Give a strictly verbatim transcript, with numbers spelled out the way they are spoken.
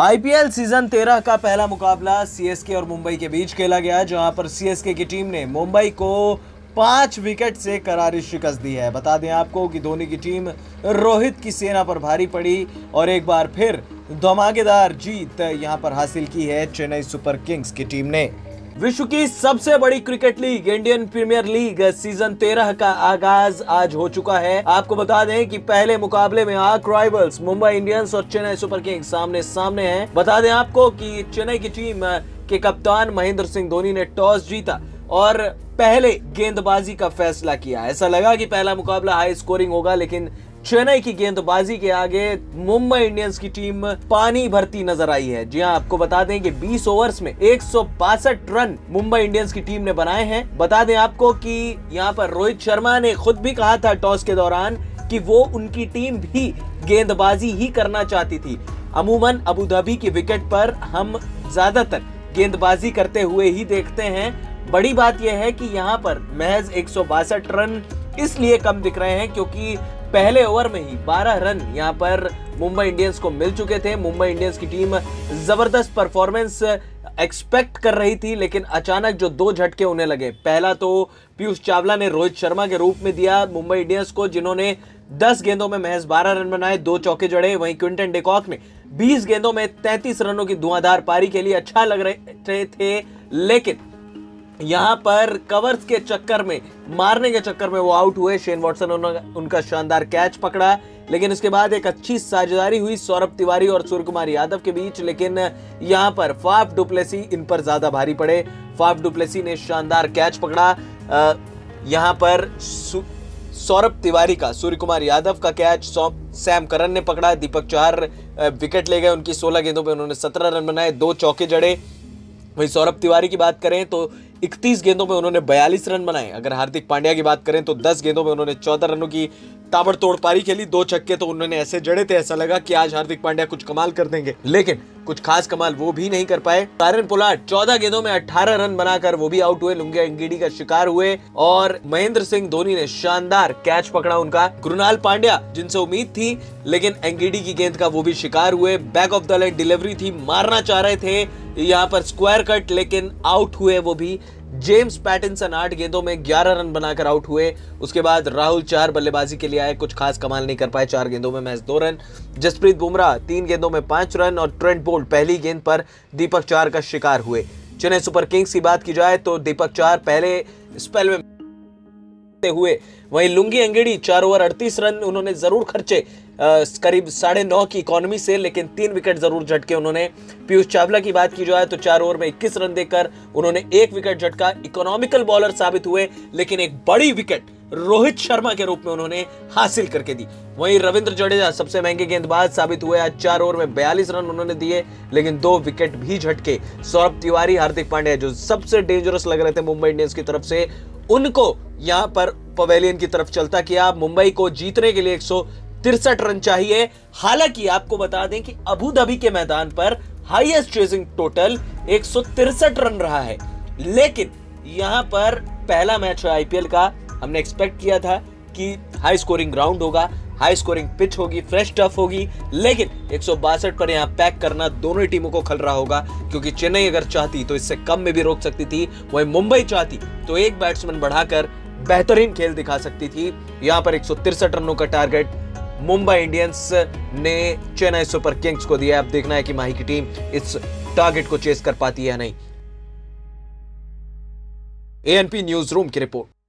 IPL season तेरह का पहला मुकाबला सीएसके और मुंबई के बीच खेला गया, जहां पर सीएसके की टीम ने मुंबई को पांच विकेट से करारी शिकस्त दी है। बता दें आपको कि धोनी की टीम रोहित की सेना पर भारी पड़ी और एक बार फिर धमाकेदार जीत यहां पर हासिल की है चेन्नई सुपर किंग्स की टीम ने। विश्व की सबसे बड़ी cricket league Indian premiere league season तेरह का आगाज आज हो चुका है। आपको बता दें कि पहले मुकाबले में आर्क राइवल्स मुंबई इंडियंस और चेन्नई सुपर किंग्स सामने सामने हैं। बता दें आपको कि चेन्नई की टीम के कप्तान महेंद्र सिंह धोनी ने टॉस जीता और पहले गेंदबाजी का फैसला किया। ऐसा लगा कि पहला मुकाबला हाई स्कोरिंग होगा, लेकिन चेन्नई की गेंदबाजी के आगे मुंबई इंडियंस की टीम पानी भरती नजर आई है। जी हां, आपको बता दें कि बीस ओवर्स में एक सौ बासठ रन मुंबई इंडियंस की टीम ने बनाए हैं। बता दें आपको कि यहां पर रोहित शर्मा ने खुद भी कहा था टॉस के दौरान कि वो उनकी टीम भी गेंदबाजी ही करना चाहती थी। अमूमन अबू धाबी की विकेट पर हम ज्यादातर गेंदबाजी करते हुए ही देखते हैं। बड़ी बात यह है कि यहाँ पर महज एक सौ बासठ रन इसलिए कम दिख रहे हैं क्योंकि पहले ओवर में ही बारह रन यहाँ पर मुंबई इंडियंस को मिल चुके थे। मुंबई इंडियंस की टीम जबरदस्त परफॉर्मेंस एक्सपेक्ट कर रही थी, लेकिन अचानक जो दो झटके उन्हें लगे, पहला तो पीयूष चावला ने रोहित शर्मा के रूप में दिया मुंबई इंडियंस को, जिन्होंने दस गेंदों में महज बारह रन बनाए, दो चौके जड़े। वहीं क्विंटन डे कॉक ने बीस गेंदों में तैंतीस रनों की धुआंधार पारी के लिए अच्छा लग रहे थे, लेकिन यहाँ पर कवर्स के चक्कर में, मारने के चक्कर में वो आउट हुए। शेन वॉटसन ने उनका शानदार कैच पकड़ा, लेकिन इसके बाद एक अच्छी साझेदारी हुई सौरभ तिवारी और सूर्यकुमार यादव के बीच, लेकिन यहाँ पर फाफ डु प्लेसी इन पर ज्यादा भारी पड़े। फाफ डु प्लेसी ने शानदार कैच पकड़ा, यहाँ पर सौरभ तिवारी का, सूर्यकुमार यादव का कैच सैम करन ने पकड़ा। दीपक चहर विकेट ले गए, उनकी सोलह गेंदों पर उन्होंने सत्रह रन बनाए, दो चौके जड़े। वहीं सौरभ तिवारी की बात करें तो इकतीस गेंदों में उन्होंने बयालीस रन बनाए। अगर हार्दिक पांड्या की बात करें तो दस गेंदों में उन्होंने चौदह रनों की ताबड़तोड़ पारी खेली, दो छक्के तो उन्होंने ऐसे जड़े थे, ऐसा लगा कि आज हार्दिक पांड्या कुछ कमाल कर देंगे, लेकिन कुछ खास कमाल वो भी नहीं कर पाए। तारुण पुलाट चौदह गेंदों में अठारह रन बनाकर वो भी आउट हुए, लुंगी गिडी का शिकार हुए। और महेंद्र सिंह धोनी ने शानदार कैच पकड़ा उनका। कृणाल पांड्या जिनसे उम्मीद थी, लेकिन एंगिडी की गेंद का वो भी शिकार हुए। Back of the leg delivery थी, मारना चाह रहे थे यहाँ पर स्क्वायर कट, लेकिन आउट हुए वो भी। जेम्स पैटिंसन आठ गेंदों में ग्यारह रन बनाकर आउट हुए। उसके बाद राहुल चार बल्लेबाजी के लिए आए, कुछ खास कमाल नहीं कर पाए, चार गेंदों में महज दो रन। जसप्रीत बुमराह तीन गेंदों में पांच रन और ट्रेंट बोल्ट पहली गेंद पर दीपक चार का शिकार हुए। चेन्नई सुपर किंग्स की बात की जाए तो दीपक चार पहले स्पेल में हुए, वहीं लुंगी अंगिडी चार ओवर अड़तीस रन उन्होंने जरूर खर्चे, आ, करीब साढ़े नौ की इकोनॉमी से, लेकिन तीन विकेट जरूर झटके उन्होंने। पीयूष चावला की बात की जाए तो चार ओवर में इक्कीस रन देकर उन्होंने एक विकेट झटका, इकोनॉमिकल बॉलर साबित हुए, लेकिन एक बड़ी विकेट रोहित शर्मा के रूप में उन्होंने हासिल करके दी। वहीं रविंद्र जडेजा सबसे महंगे गेंदबाज साबित हुए, आज चार ओवर में बयालीस रन उन्होंने दिए, लेकिन दो विकेट भी झटके। सौरभ तिवारी, हार्दिक पांड्या जो सबसे डेंजरस लग रहे थे मुंबई इंडियंस की तरफ से, उनको यहां पर पवेलियन की तरफ चलता किया। मुंबई को जीतने के लिए एक सौ तिरसठ रन चाहिए। हालांकि आपको बता दें कि अबू धाबी के मैदान पर हाईएस्ट चेजिंग टोटल एक सौ तिरसठ रन रहा है, लेकिन यहां पर पहला मैच है आईपीएल का। हमने एक्सपेक्ट किया था कि हाई स्कोरिंग राउंड होगा, हाई स्कोरिंग पिच होगी, फ्रेश टफ होगी, लेकिन एक सौ बासठ पर यहाँ पैक करना दोनों टीमों को खल रहा होगा, क्योंकि चेन्नई अगर चाहती तो इससे कम में भी रोक सकती थी, वहीं मुंबई चाहती तो एक बैट्समैन बढ़ाकर बेहतरीन खेल दिखा सकती थी। यहाँ पर एक सौ तिरसठ रनों का टारगेट मुंबई इंडियंस ने चेन्नई सुपर किंग्स को दिया। अब देखना है कि माही की टीम इस टारगेट को चेस कर पाती है या नहीं। एएनपी न्यूज रूम की रिपोर्ट।